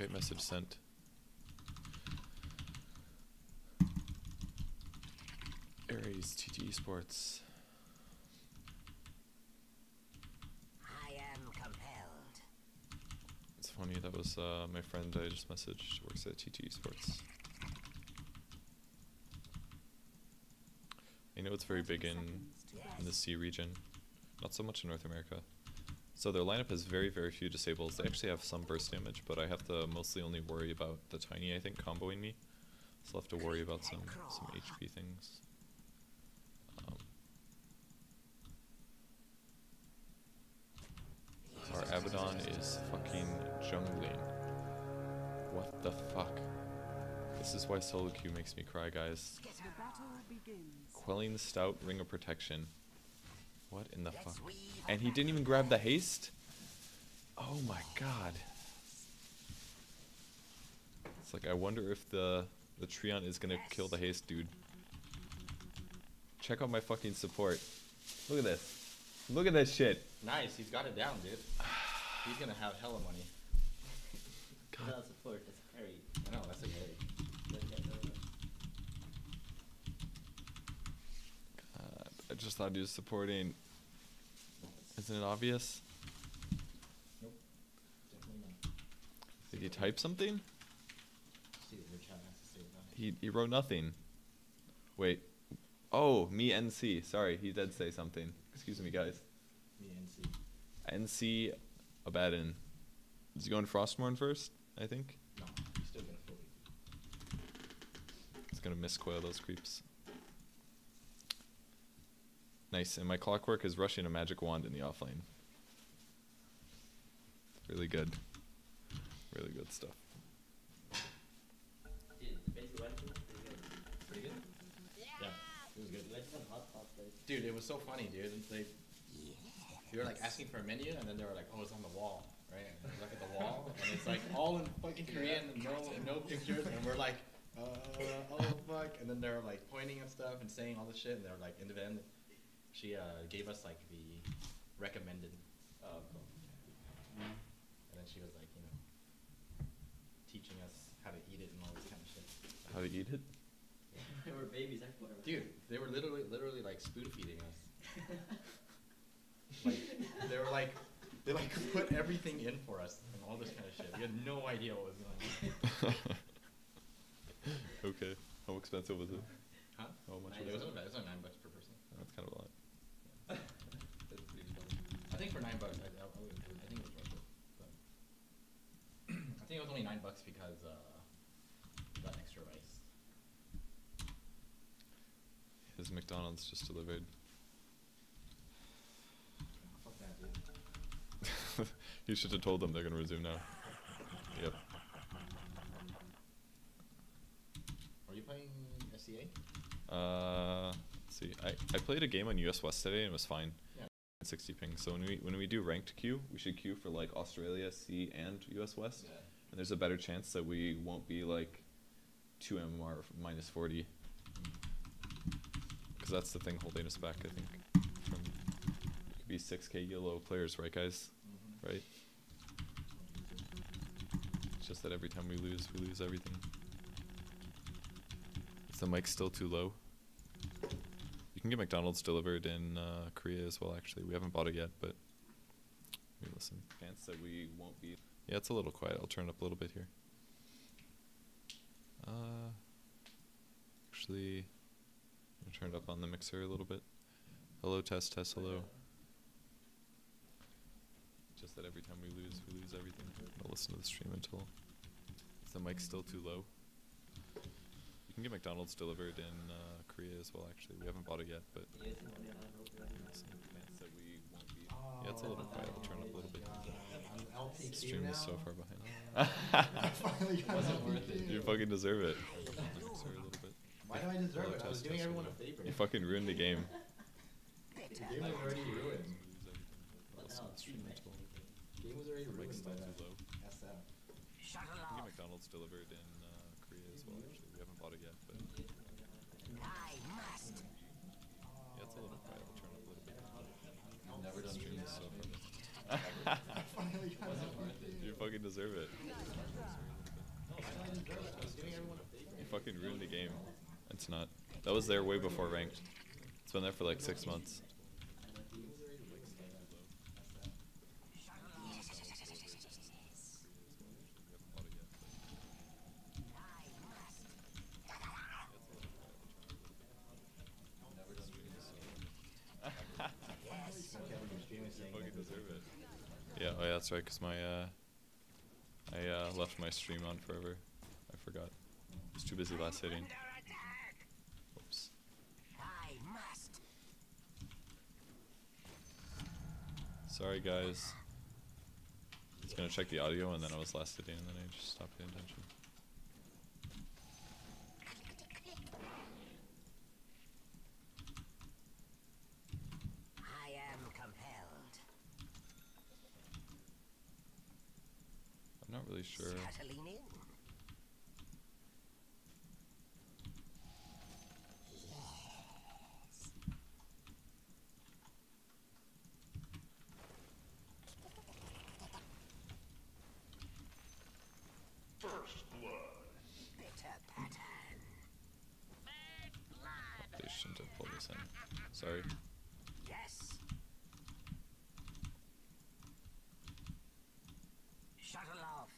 Great message sent. Ares TTE Sports. I am compelled. It's funny, that was my friend I just messaged, works at TTE Sports. I know it's very big in the C region, not so much in North America. So their lineup has very few disables. They actually have some burst damage, but I have to mostly only worry about the Tiny, I think, comboing me. So I'll have to worry about some HP things. Our Abaddon is fucking jungling. What the fuck? This is why solo queue makes me cry, guys. Quelling Stout, Ring of Protection. What in the fuck? And he didn't even grab the haste? Oh my god. It's like, I wonder if the Treant is gonna kill the haste, dude. Check out my fucking support. Look at this. Look at this shit. Nice, he's got it down, dude. He's gonna have hella money. God. Support, that's a carry. I know, that's a carry. I just thought he was supporting. Isn't it obvious? Nope. Definitely not. Did he type something? He wrote nothing. Wait. Oh, me NC. Sorry, he did say something. Excuse me, guys. Me NC. NC Abaddon. Is he going Frostmourne first, I think? No, he's still going to fully. He's going to miscoil those creeps. Nice, and my Clockwerk is rushing a magic wand in the offlane. Really good. Really good stuff. Dude, the basic weapon was pretty good. Pretty good? Yeah. It was good. Dude, it was so funny, dude. They were like asking for a menu, and then they were like, oh, it's on the wall, right? And we look at the wall, and it's like all in fucking Korean, and no pictures, and we're like, oh, fuck. And then they were like pointing and stuff and saying all this shit, and they were like, in the end, she gave us like the recommended and then she was like, you know, teaching us how to eat it and all this kind of shit. How to eat it? Yeah. They were babies, I thought. Dude, they were literally like spoon feeding us. Like, they put everything in for us and all this kind of shit. We had no idea what was going on. Okay. How expensive was it? Huh? How much was it? It was like $9 per person. That's kind of a lot. I think for $9, I think it was worth it. But I think it was only $9 because we got extra rice. His McDonald's just delivered. Fuck that, dude. You should have told them they're gonna resume now. Yep. Are you playing SCA? Let's see. I played a game on US West today and it was fine. 60 ping. So when we do ranked queue, we should queue for like Australia, C, and US West. Yeah. And there's a better chance that we won't be like 2 MMR minus 40. Because that's the thing holding us back, I think. It could be 6K YOLO players, right, guys? Mm-hmm. Right? It's just that every time we lose everything. Is the mic still too low? You can get McDonald's delivered in Korea as well, actually. We haven't bought it yet, but we listen. Chance that we won't be. Yeah, it's a little quiet. I'll turn it up a little bit here. Actually, I turned up on the mixer a little bit. Hello, test, hello. Just that every time we lose everything. I'll listen to the stream until. Is the mic still too low? You can get McDonald's delivered in Korea as well, actually. We haven't bought it yet, but yeah, it's a little quiet. I'll turn up a little bit. The stream is so far behind. Wasn't worth it. You fucking deserve it. Sorry, a little bit. Why do I deserve it? I was doing everyone a favor. You fucking ruined the game. The game was already ruined. The game was already ruined by that. SM. You can get McDonald's delivered in Korea as well, actually. We haven't bought it yet, but yeah, it's a little quiet. I'll turn up a little bit. I've never done stream this so far. It wasn't worth it. You fucking deserve it. You fucking ruined the game. It's not. That was there way before ranked. It's been there for like 6 months. Yeah, oh yeah, that's right, because my, I left my stream on forever. I forgot. I was too busy last hitting. Whoops. Sorry guys. I was gonna check the audio and then I was last hitting and then I just stopped paying attention. I'm not really sure. Catalina? Yes. First blood. Bitter pattern. They shouldn't have pulled this in. Sorry. Yes. Shuttle off.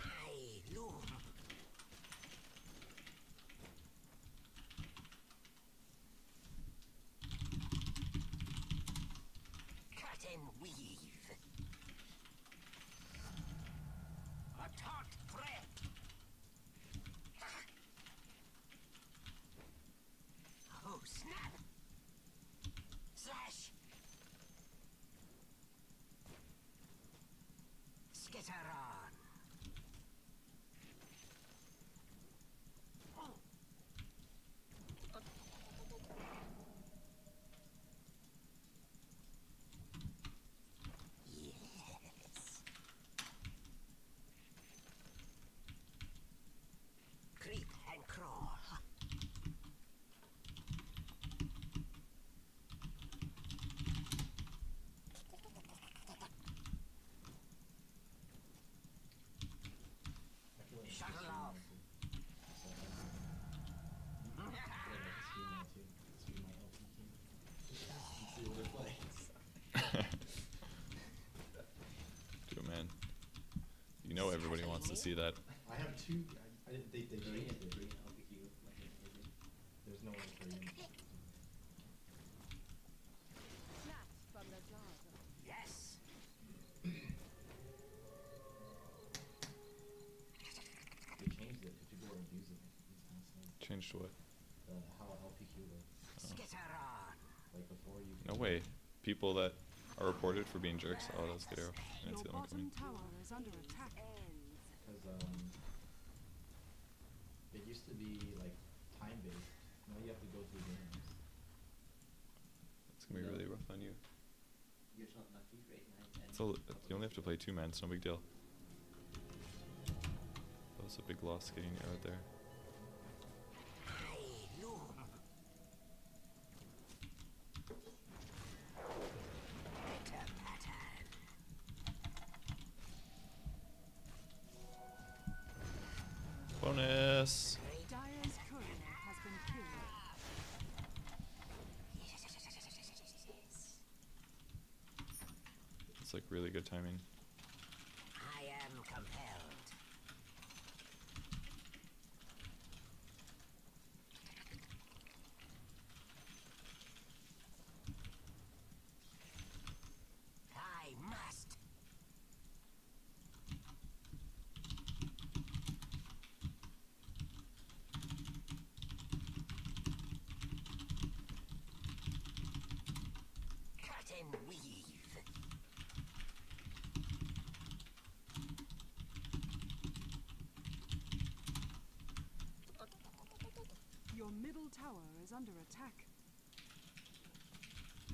Hey, look. Cut and weave. A taut threat. Oh, snap. Slash. Skitter on. Oh. Yes. Creep and crawl. Shuttle off. Dude, man. You know everybody wants to see that. I have two. They bring it. They bring LPQ. There's no one for you. Yes. Changed to what? How LPQ works. Oh. Like before you. No way. People that are reported for being jerks. Oh, that's good arrow. And it's the only one coming. Because it used to be like time based. Now you have to go through games. It's gonna be really rough on you. You're not lucky right now. So you only have to play 2 man. It's no big deal. That was a big loss getting you out there. Bonus. Dire's courier has been killed. It's like really good timing. I am compelled. I must. And weave. Your middle tower is under attack.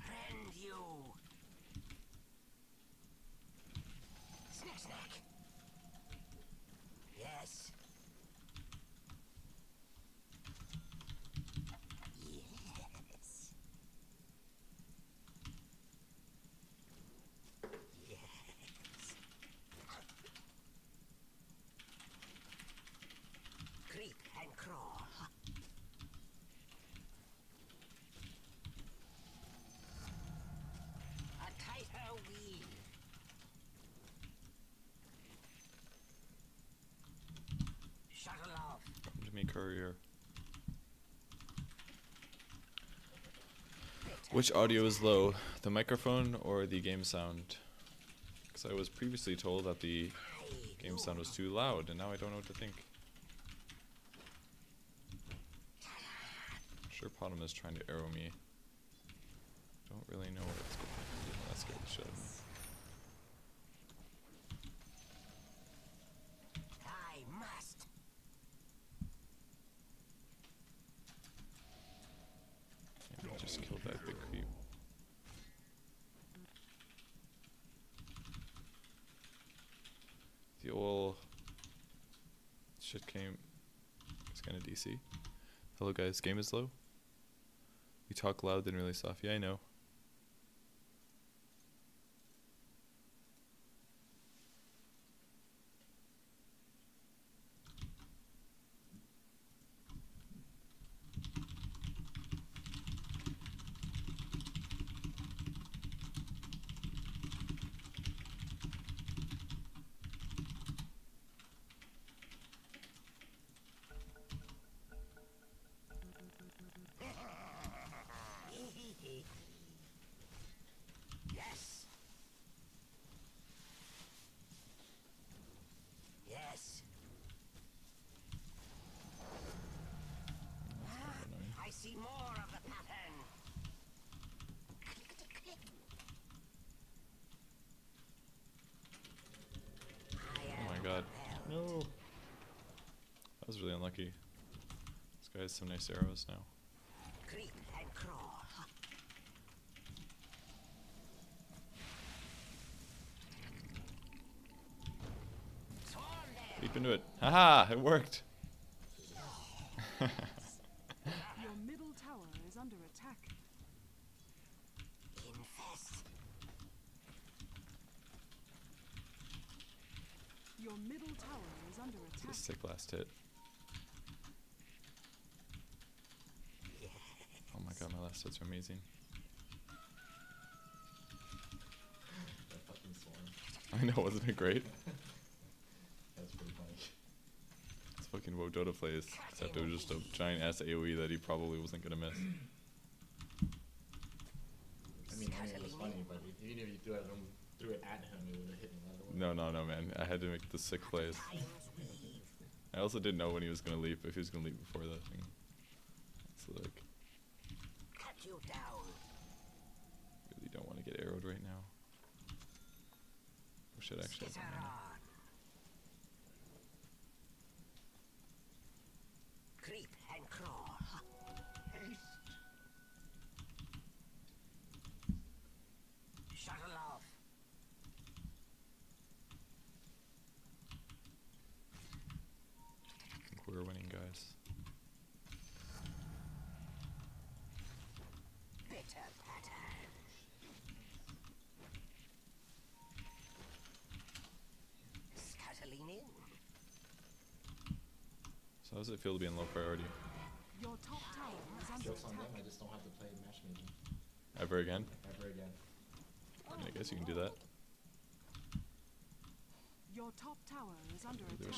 Rend you. Snack, snack. Yes. Yes. Yes. and crawl. A tighter weave. Shuttle off. Come to me, courier. Which audio is low, the microphone or the game sound? Because I was previously told that the game sound was too loud, and now I don't know what to think. I'm sure Potom is trying to arrow me. Don't really know what it's going to do. That scared the shit out of me. Just killed that big creep. The old shit came. It's gonna DC. Hello guys, game is low. You talk loud then really soft. Yeah, I know. Unlucky. This guy has some nice arrows now. Creep and crawl. Creep into it. Haha! It worked! Your middle tower is under attack. Infest. Your middle tower is under attack. It's a sick last hit. God, my last hits are amazing. That fucking swarm. I know, wasn't it great? That's pretty funny. It's fucking WoW Dota plays, except it was just a giant ass AoE that he probably wasn't gonna miss. I mean it was funny, but even if you threw it at him, it would have hit him. No, man. I had to make the sick plays. I also didn't know when he was gonna leap, if he was gonna leap before that thing. So like, you down. Really don't want to get arrowed right now. We should actually have mana. Creep and crawl. Shuttle off. I think we're winning, guys. How does it feel to be in low priority? Joke's on them, I just don't have to play matchmaking. Ever again? Ever again. I mean, I guess you can do that. Your top tower is under attack.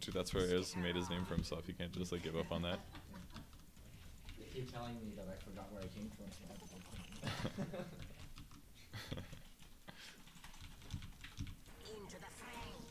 Dude, that's where Ares made his name for himself. You can't just like give up on that. They keep telling me that I forgot where I came from, so I have to go home. Into the frame.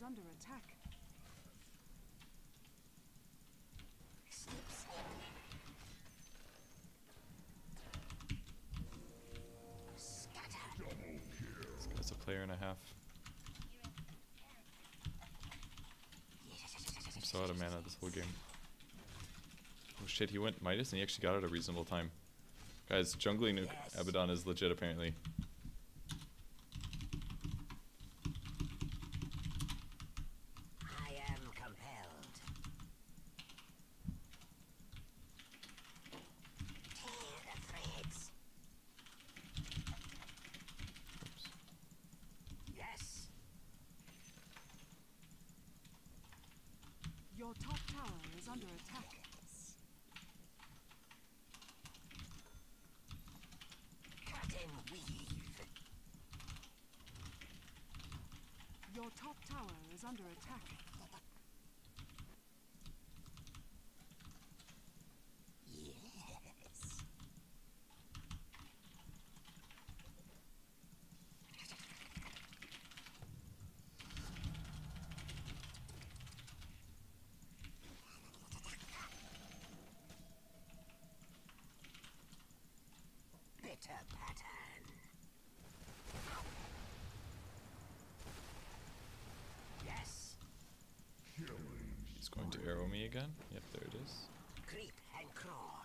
is under attack. This guy's a player and a half. I'm so out of mana this whole game. Oh shit, he went Midas and he actually got it at a reasonable time. Guys, jungling Abaddon is legit apparently. Your top tower is under attack. Cut and weave. Your top tower is under attack. Yes. Pattern. Yes. He's going to arrow me again. Yep, there it is. Creep and crawl.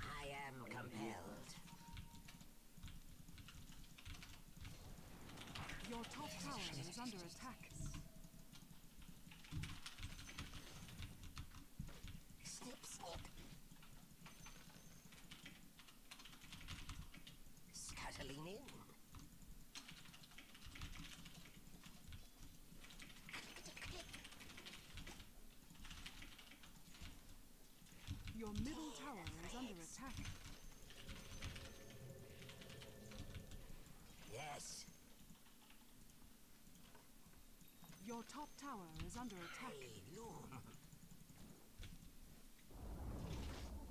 I am compelled. Your top tower is under attack. Snip, snip. Scuttling in. Your middle tower is under attack. Yes. Your top tower is under attack.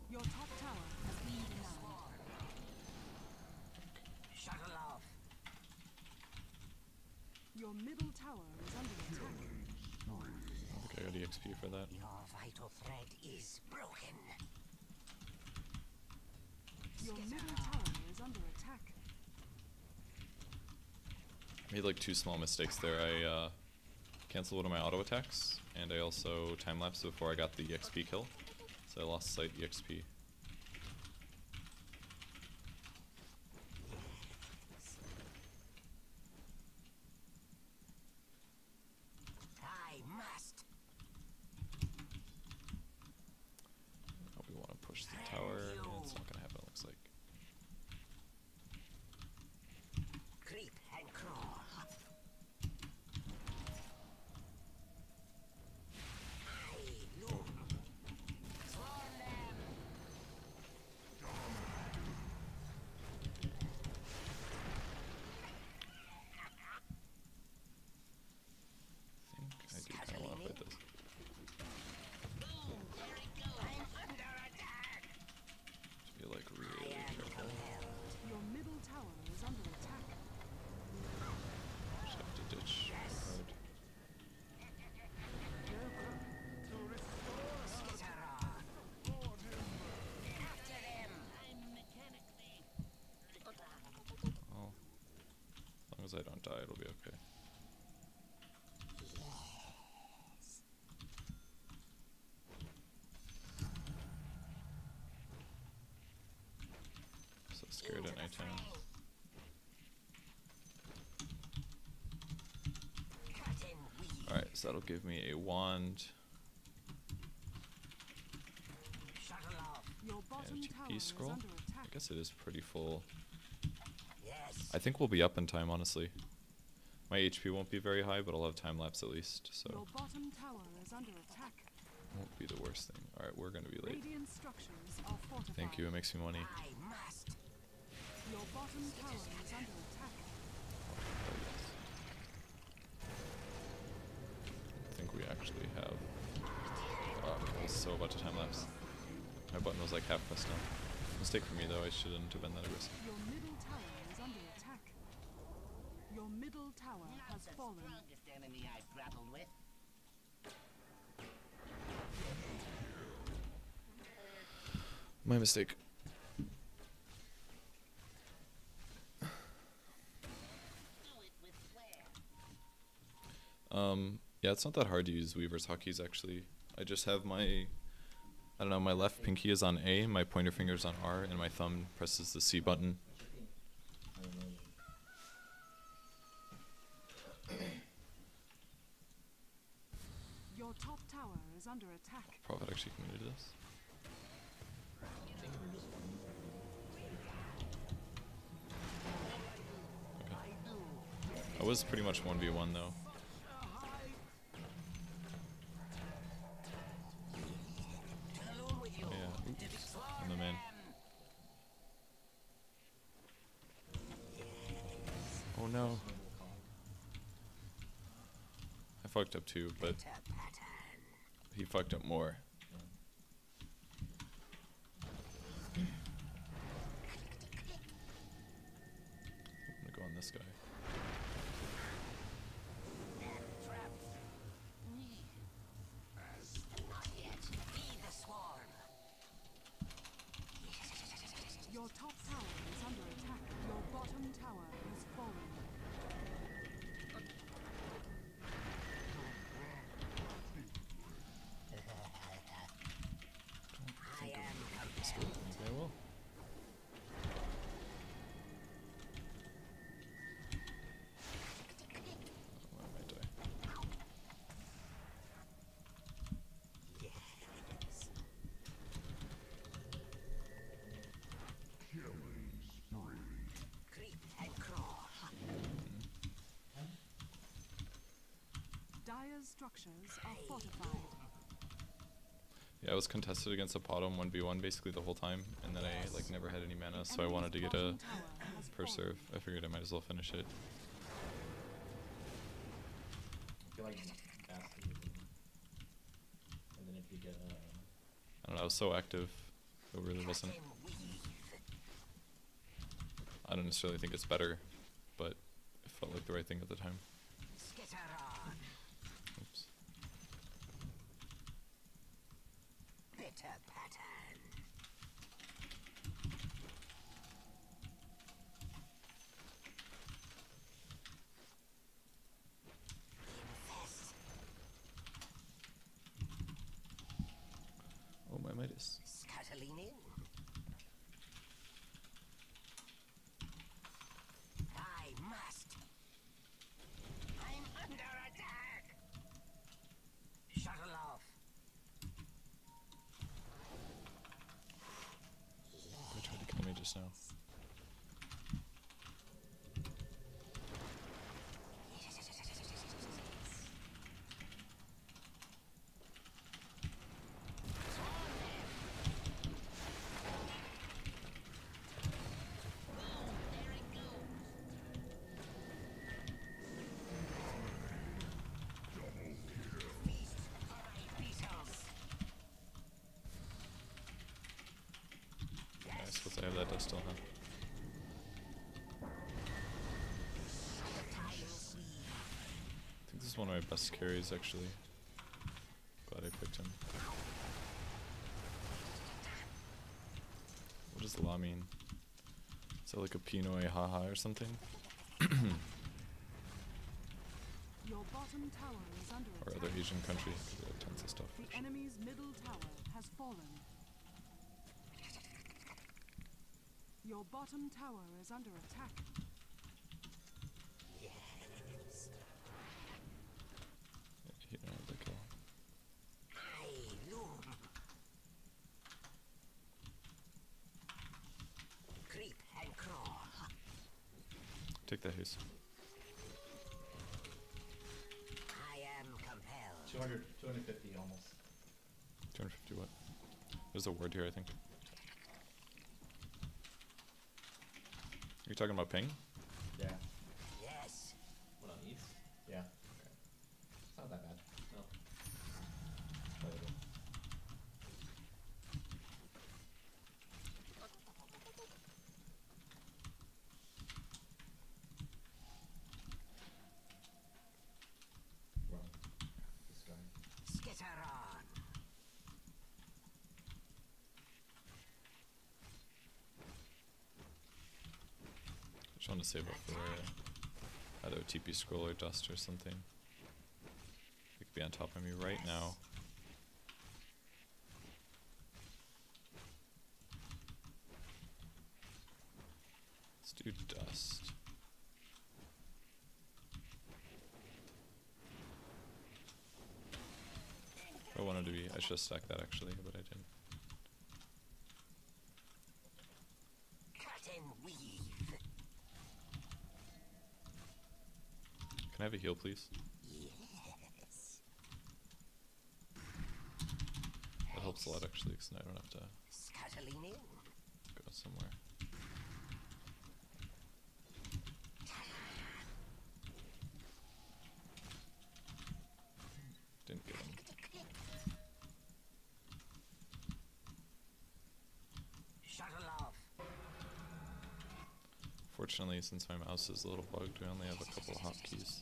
Your top tower has been denied. Shut it off. Your middle tower is under attack. Oh, I think I got EXP for that. Your vital thread is broken. Your middle tower is under attack. I made like two small mistakes there. I canceled one of my auto attacks, and I also time-lapsed before I got the EXP kill, so I lost sight EXP. I must. Oh, we want to push the tower, and it's not going to happen, it looks like. Creep and crawl. As long as I don't die, it'll be okay. Yes. I'm so scared at nighttime. Alright, so that'll give me a wand. And a TP scroll. I guess it is pretty full. I think we'll be up in time, honestly. My HP won't be very high, but I'll have time lapse at least, so. Your bottom tower is under attack. Won't be the worst thing. Alright, we're gonna be late. Thank you, it makes me money. Your bottom tower is under attack. Oh, yes. I think we actually have. Oh, I was so about to time lapse. My button was like half pressed down. Mistake for me though, I shouldn't have been that aggressive. Your middle tower is under attack. Your middle tower has fallen. Not the strongest enemy I've grappled with. My mistake. Yeah, it's not that hard to use Weaver's hotkeys actually. I just have my, I don't know, my left pinky is on A, my pointer finger is on R, and my thumb presses the C button. Your top tower is under attack. Oh, Prophet actually committed this. Okay. I was pretty much 1v1 though. No. I fucked up too, but he fucked up more. I'm gonna go on this guy. Your top tower is under attack. Your bottom tower is falling. Structures are fortified. Yeah, I was contested against a Potom 1v1 basically the whole time, and then I like never had any mana, so I wanted to get a first serve. I figured I might as well finish it. I don't know, I was so active, it really wasn't. I don't necessarily think it's better, but it felt like the right thing at the time. Midas. Catalina. I must. I'm under attack. Shuttle off. They tried to kill me just now. I have that dust still, huh? I think this is one of my best carries actually. Glad I picked him. What does la mean? Is that like a Pinoy haha or something? Your bottom tower is under or other Asian country, because they have tons of stuff. The enemy's middle tower has fallen. Your bottom tower is under attack. Yes. You know the kill. Creep and crawl. Take that haste. I am compelled. 250 almost. 250 what? There's a word here, I think. You're talking about ping? Yeah. Yes. What on East? Yeah. Okay. It's not that bad. No. Trying to save up for either a TP scroll or dust or something. They could be on top of me right now. Let's do dust. I wanted to be, I should have stacked that actually, but I didn't. Can I have a heal, please? Yes. That helps a lot actually, because now I don't have to go somewhere. Didn't get him. Fortunately, since my mouse is a little bugged, we only have a couple of hotkeys.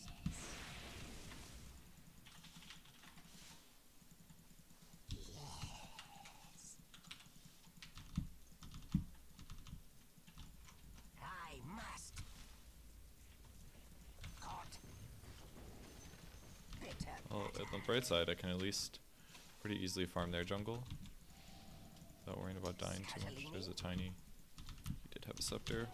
Right side, I can at least pretty easily farm their jungle without worrying about dying too much. There's a Tiny. He did have a scepter.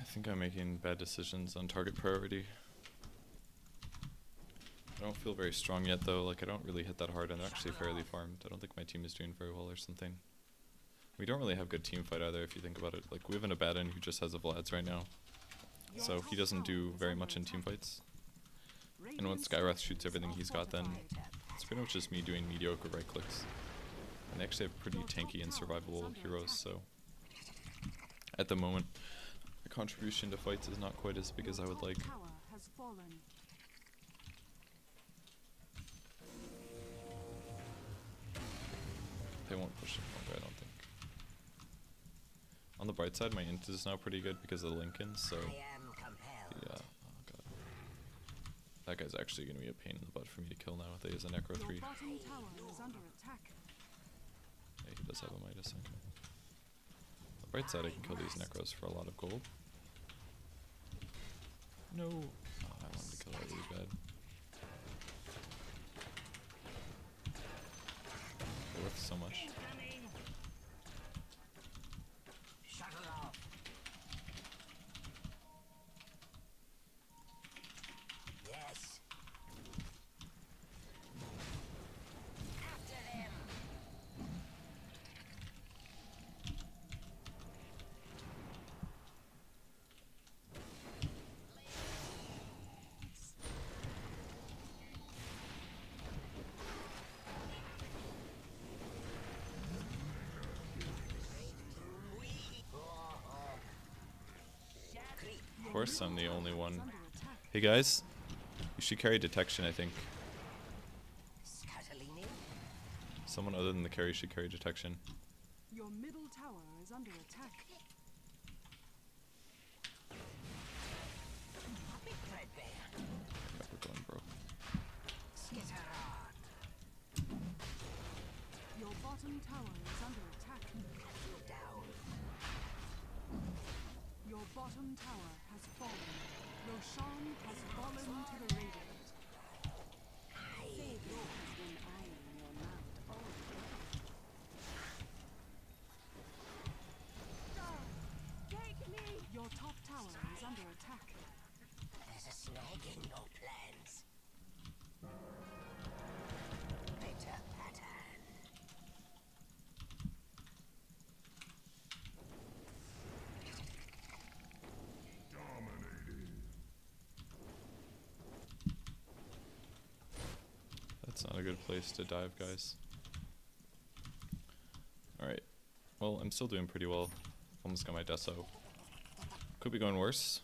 I think I'm making bad decisions on target priority. I don't feel very strong yet though, like I don't really hit that hard and they're actually fairly farmed. I don't think my team is doing very well or something. We don't really have good team fight either if you think about it. Like we have an Abaddon who just has a Vlad's right now. So he doesn't do very much in team fights. And once Skywrath shoots everything he's got then it's pretty much just me doing mediocre right clicks. And they actually have pretty tanky and survivable heroes, so at the moment contribution to fights is not quite as big as I would like. They won't push it longer, I don't think. On the bright side, my int is now pretty good because of Lincoln, so... Yeah, oh god. That guy's actually going to be a pain in the butt for me to kill now if they use a Necro 3. Yeah, he does have a Midas, okay. Right side, I can kill these Necros for a lot of gold. No! Oh, I wanted to kill that really bad. They're worth so much. Of course I'm the only one. Hey guys, you should carry detection, I think. Someone other than the carry should carry detection. Your middle tower is under attack. We're going broke. Your bottom tower is under attack. Your bottom tower has fallen. Roshan has fallen to the Radiant. Save yours when I am your mount. It's not a good place to dive, guys. Alright. Well, I'm still doing pretty well. Almost got my deso. Could be going worse.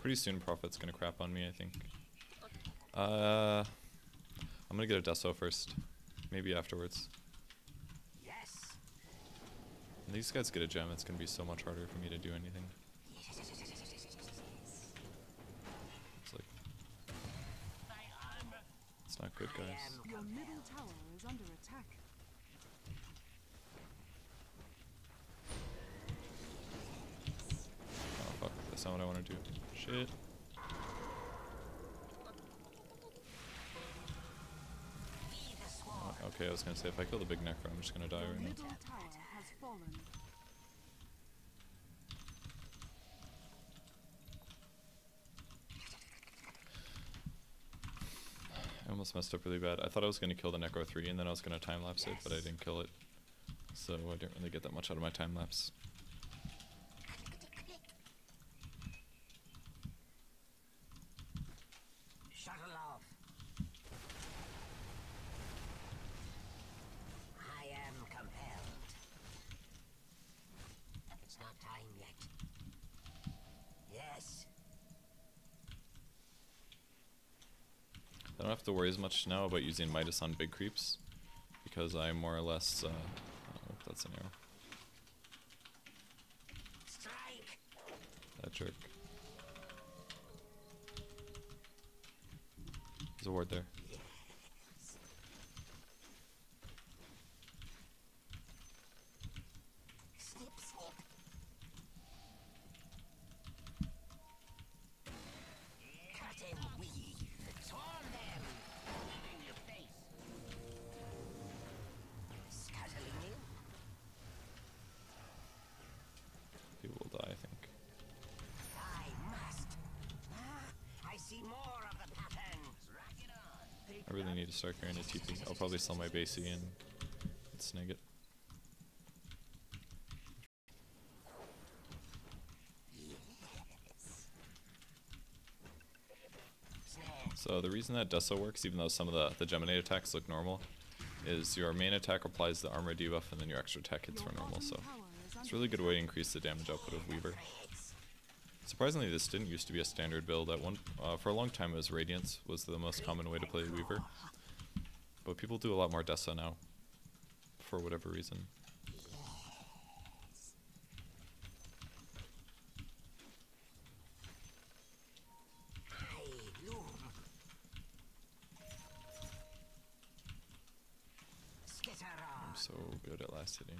Pretty soon Prophet's gonna crap on me, I think. I'm gonna get a deso first. Maybe afterwards. Yes. When these guys get a gem, it's gonna be so much harder for me to do anything. It's like... it's not good, guys. Your middle tower is under attack. Oh fuck, that's not what I wanna do. Shit. Oh, okay, I was gonna say if I kill the big Necro, I'm just gonna die right now. I almost messed up really bad. I thought I was gonna kill the Necro 3 and then I was gonna time lapse it, but I didn't kill it. So I didn't really get that much out of my time lapse. I don't have to worry as much now about using Midas on big creeps because I more or less, oh, that's an arrow. Strike. That jerk. There's a ward there. Yes. Snip, snip. Cut and weave. People will die, I think. I see more of the patterns. I really need to start carrying a TP. I'll probably sell my Basie and snag it. So the reason that Deso works, even though some of the geminate attacks look normal, is your main attack applies the armor debuff and then your extra attack hits for normal, so it's a really good way to increase the damage output of Weaver. Surprisingly, this didn't used to be a standard build. At one for a long time, it was Radiance was the most common way to play Weaver, but people do a lot more Dessa now, for whatever reason. I'm so good at last hitting.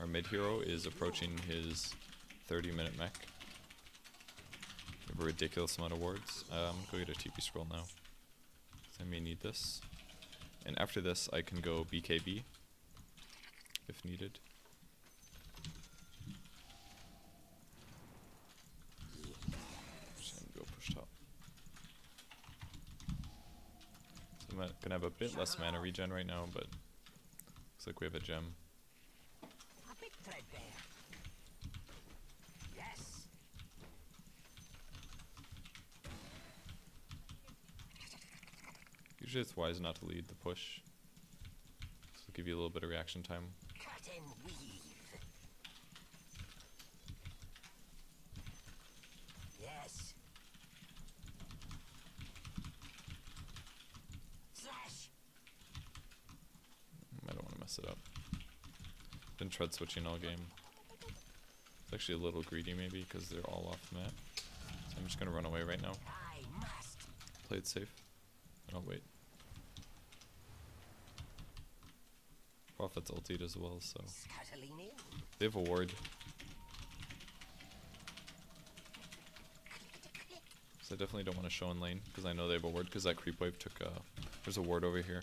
Our mid hero is approaching his 30-minute mech. We have a ridiculous amount of wards. I'm going to get a TP scroll now. I may need this. And after this, I can go BKB if needed. Just gonna go push top. So I'm gonna have a bit less mana regen right now, but looks like we have a gem. Yes. Usually it's wise not to lead the push. This will give you a little bit of reaction time. Cut and weave. Yes. Slash. I don't want to mess it up. Been tread switching all game. It's actually a little greedy maybe because they're all off the map. So I'm just gonna run away right now. Play it safe. And I'll wait. Prophet's ultied as well, so they have a ward. So I definitely don't want to show in lane because I know they have a ward because that creep wave took there's a ward over here.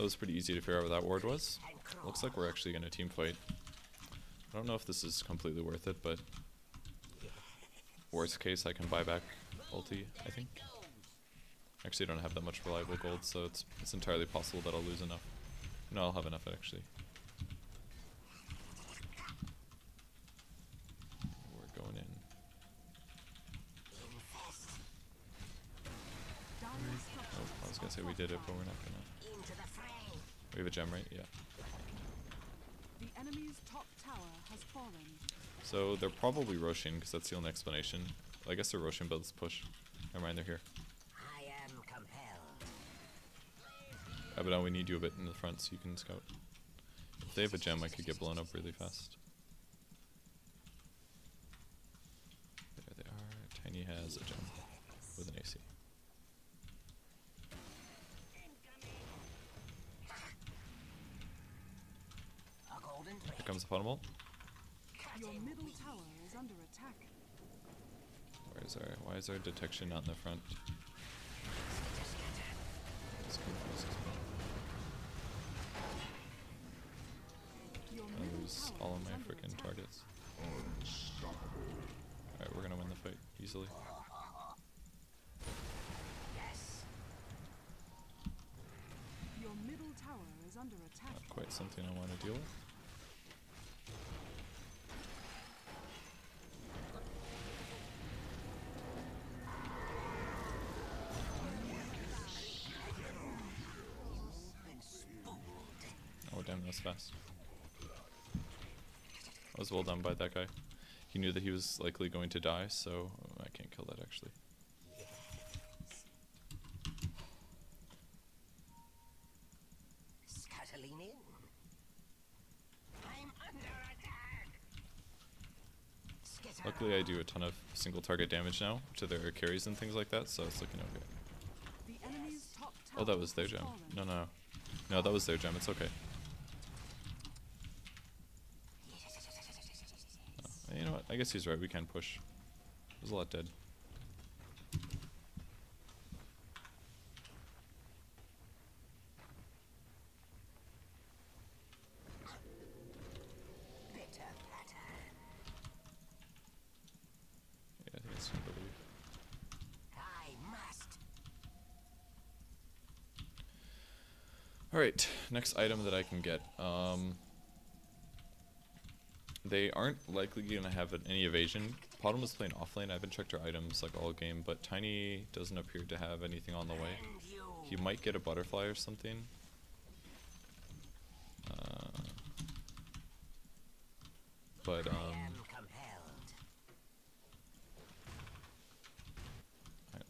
That was pretty easy to figure out where that ward was. Looks like we're actually going to team fight. I don't know if this is completely worth it, but worst case I can buy back ulti, I think. Actually, I don't have that much reliable gold, so it's entirely possible that I'll lose enough. No, I'll have enough actually. We're going in. Oh, I was gonna say we did it, but we're not gonna. We have a gem, right? Yeah. The enemy's top tower has fallen. So they're probably Roshan, because that's the only explanation. Well, I guess they're Roshan, but let's push. Never mind, they're here. Abaddon, we need you a bit in the front so you can scout. If they have a gem, I could get blown up really fast. There they are. Tiny has a gem with an AC. Here comes the Potom ult. Why is our detection not in the front? It's confusing. I lose all of my freaking targets. Alright, we're gonna win the fight easily. Your middle tower is under attack. Not quite something I want to deal with. Oh damn, that was fast. That was well done by that guy. He knew that he was likely going to die, so I can't kill that actually. Luckily I do a ton of single target damage now to their carries and things like that, so it's looking okay. Oh, that was their gem. No, that was their gem, it's okay. Oh, you know what, I guess he's right, we can push. There's a lot dead. Alright, next item that I can get. They aren't likely going to have any evasion. Potom was playing offlane, I haven't checked her items like all game, but Tiny doesn't appear to have anything on the way. He might get a butterfly or something. Alright,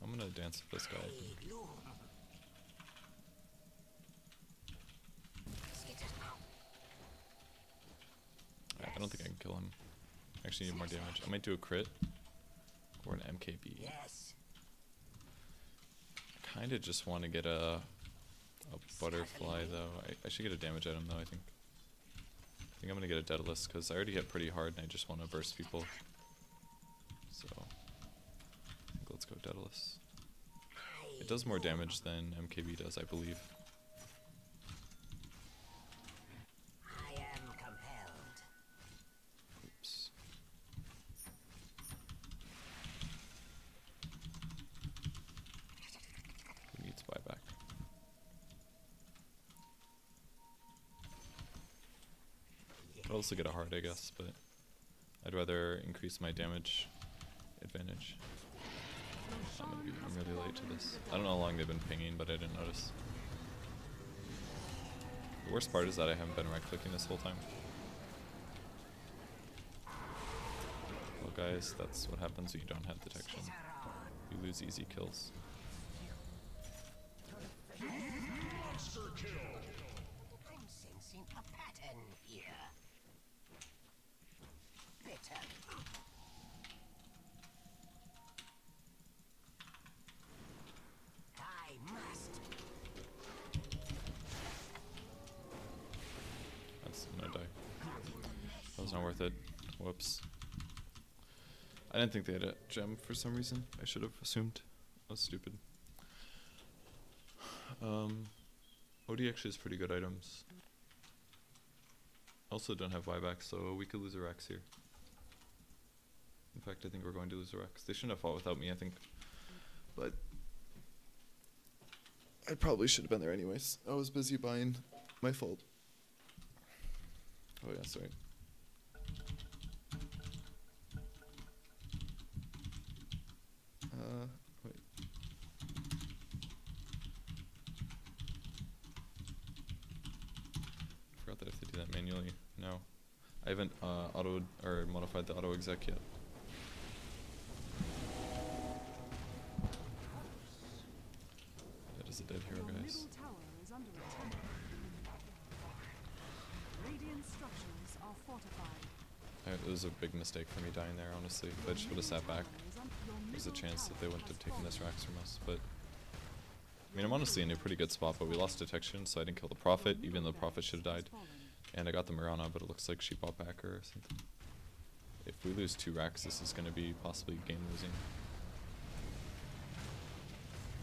I'm going to dance with this guy. I don't think I can kill him. I actually need more damage. I might do a crit or an MKB. Yes. I kind of just want to get a butterfly though. I should get a damage item though, I think. I think I'm going to get a Daedalus because I already hit pretty hard and I just want to burst people. So, I think let's go Daedalus. It does more damage than MKB does, I believe. Also get a heart, I guess, but I'd rather increase my damage advantage. I'm really late to this. I don't know how long they've been pinging, but I didn't notice. The worst part is that I haven't been right-clicking this whole time. Well guys, that's what happens when you don't have detection. You lose easy kills. Not worth it. Whoops. I didn't think they had a gem for some reason. I should have assumed. I was stupid. OD actually has pretty good items. Also don't have Wyback, so we could lose a Rax here. In fact, I think we're going to lose a Rax. They shouldn't have fought without me, I think. But I probably should have been there anyways. I was busy buying. My fault. Oh yeah, sorry. Wait. I forgot that I have to do that manually. No. I haven't autoed or modified the auto exec yet. That is a dead hero, guys. It was a big mistake for me dying there, honestly. If I just would have sat back, there's a chance that they wouldn't have taken this Rax from us. But I mean, I'm honestly in a pretty good spot, but we lost detection, so I didn't kill the Prophet, even though the Prophet should have died. And I got the Mirana, but it looks like she bought back her or something. If we lose two Rax, this is going to be possibly game losing.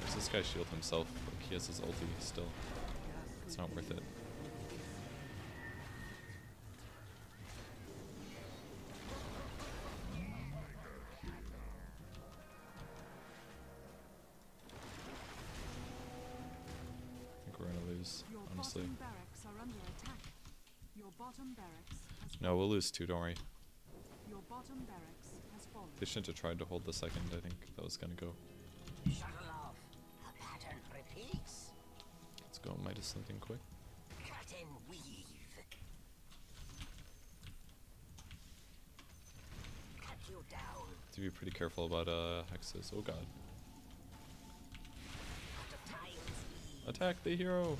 There's this guy shield himself, like he has his ulti still. It's not worth it. No, we'll lose two, don't worry. Your bottom barracks has fallen. They shouldn't have tried to hold the second, I think. That was gonna go. Let's go Midas Lincoln quick. Cut and weave. Cut you down. Have to be pretty careful about hexes. Oh god. Attack the hero!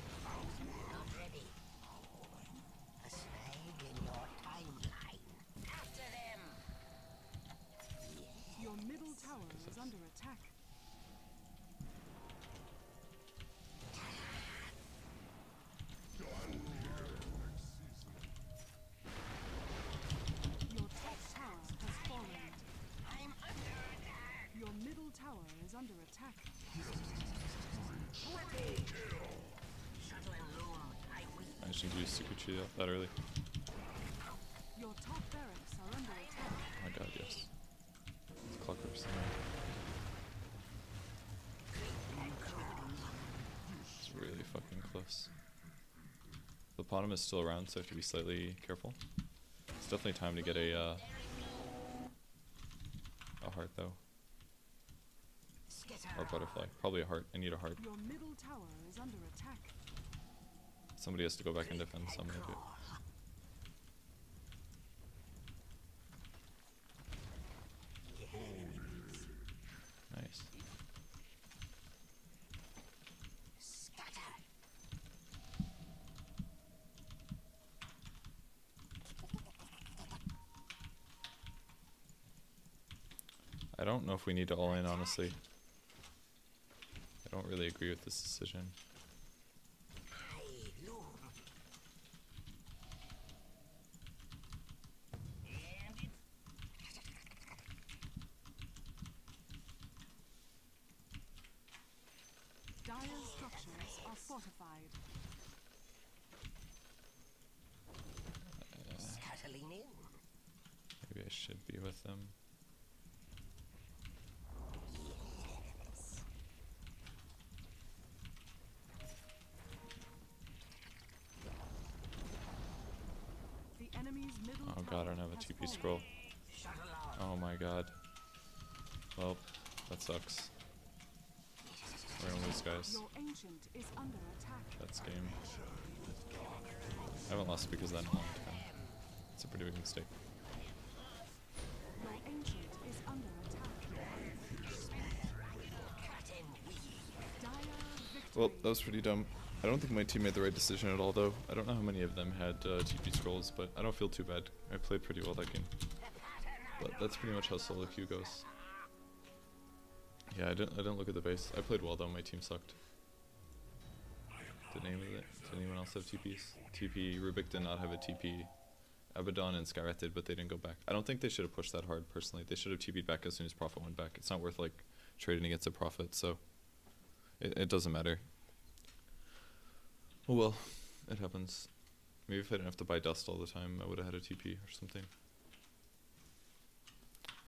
That early. Your top barracks are under attack. Oh my god, yes. It's Clockwerk somewhere. It's really fucking close. The Potom is still around, so I have to be slightly careful. It's definitely time to get a heart though. Or a butterfly. Probably a heart. I need a heart. Your middle tower is under attack. Somebody has to go back and defend, so I'm gonna do it. Nice. I don't know if we need to all in, honestly. I don't really agree with this decision. Maybe I should be with them. Yes. The enemy's middle oh god, I don't have a TP scroll. Oh my god. Well, that sucks. We're gonna lose, guys. That's game. I haven't lost because of that in a long time. It's a pretty big mistake. My ancient is under attack. Well, that was pretty dumb. I don't think my team made the right decision at all, though. I don't know how many of them had TP scrolls, but I don't feel too bad. I played pretty well that game. But that's pretty much how solo queue goes. Yeah, I didn't look at the base. I played well though. My team sucked. Did anyone else have TPs? TP Rubick did not have a TP. Abaddon and Skyrath did, but they didn't go back. I don't think they should have pushed that hard, personally. They should have TP'd back as soon as Prophet went back. It's not worth, like, trading against a Prophet, so it doesn't matter. Oh well, it happens. Maybe if I didn't have to buy dust all the time, I would have had a TP or something.